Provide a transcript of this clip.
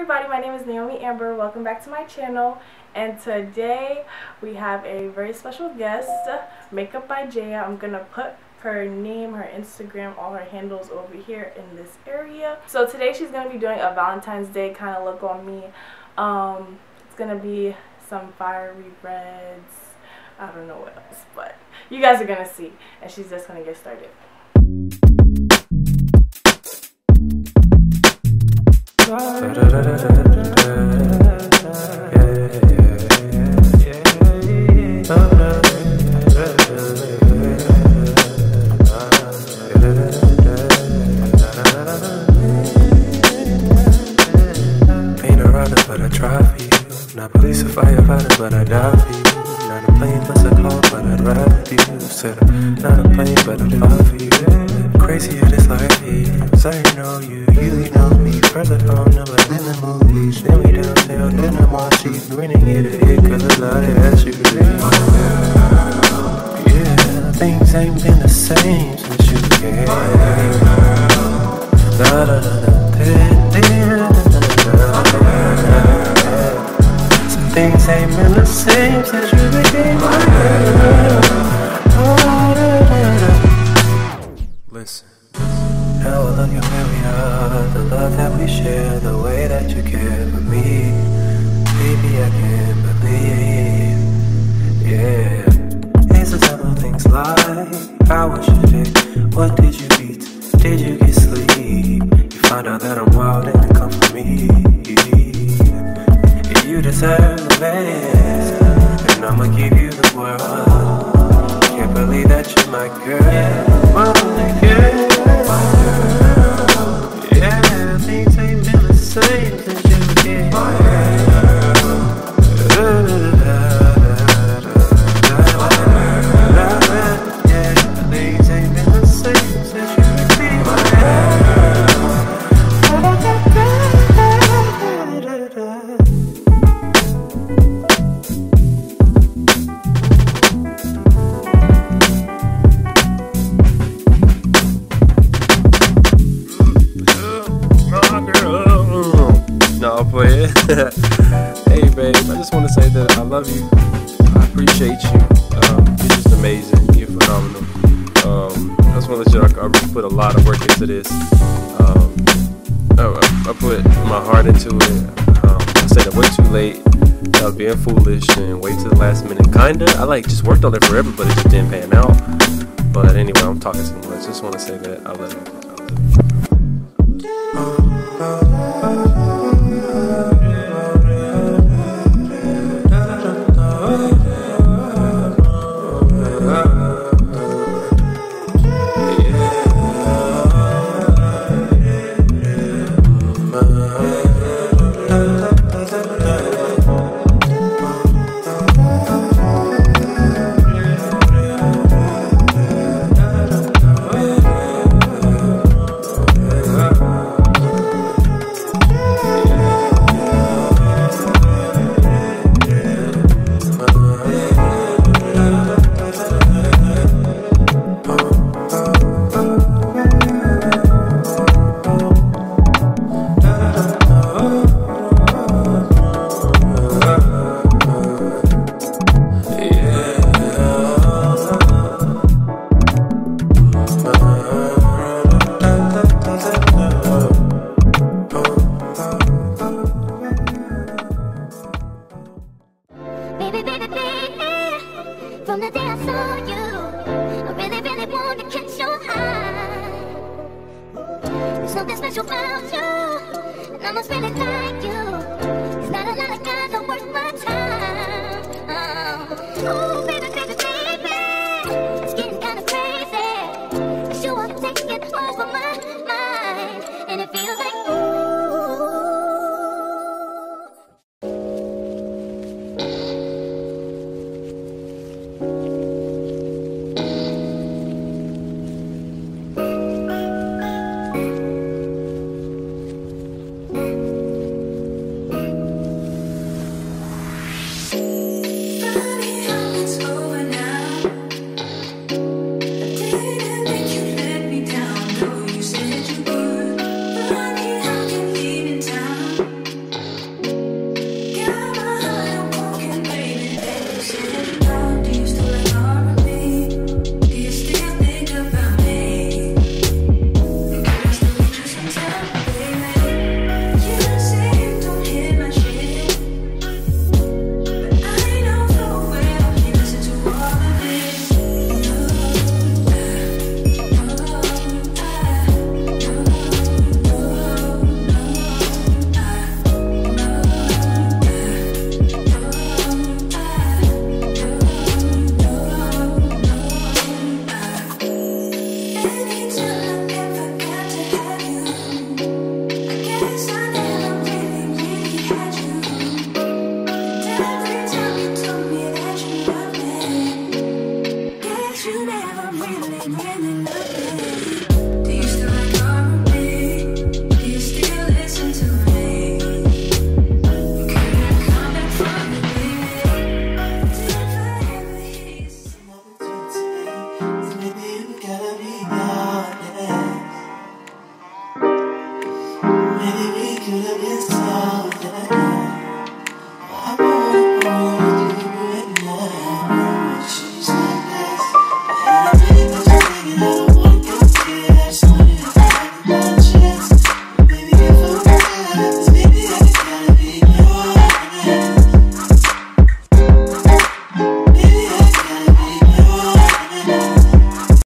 everybody, my name is Naomi Amber. Welcome back to my channel, and today we have a very special guest, Makeup by Jaya. I'm gonna put her name, her Instagram, all her handles over here in this area. So today she's gonna be doing a Valentine's Day kind of look on me. It's gonna be some fiery reds, I don't know what else, but you guys are gonna see, and she's just gonna get started. Not police or firefighter, but I die for you. Not a plane, plus a call, but I'd ride with you. Said I'm not a plane, but I'd fly for you. Crazy at this life, yeah. So you know you know me. First I found out like in the movies. Then we downtown, then I'm on sheets. Grinning at it, cause I lied at you. Yeah, things ain't been the same since you came. Da da da da da da da. Things ain't been the same since you became my girl. Listen. Now I look at where we are, the love that we share, the way that you care for me. Baby, I can't believe. Yeah. It's the type of things like I wish you did. What did you eat? Did you get sleep? You find out that I'm wild and you come for me. You deserve the best, and I'ma give you the world. Can't believe that you're my girl, my girl. Yeah, things ain't been the same since you came. Yeah, things ain't been the same since you came. Hey babe, I just want to say that I love you. I appreciate you. You're just amazing. You're phenomenal. I just want to let you know I really put a lot of work into this. I put my heart into it. I said it way too late. I was being foolish and wait till the last minute. Kinda. I just worked on it forever, but it just didn't pan out. But anyway, I'm talking too much. Just want to say that I love you. Something special about you, and I must really like you.